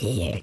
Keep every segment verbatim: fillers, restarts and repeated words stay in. Here.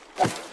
What?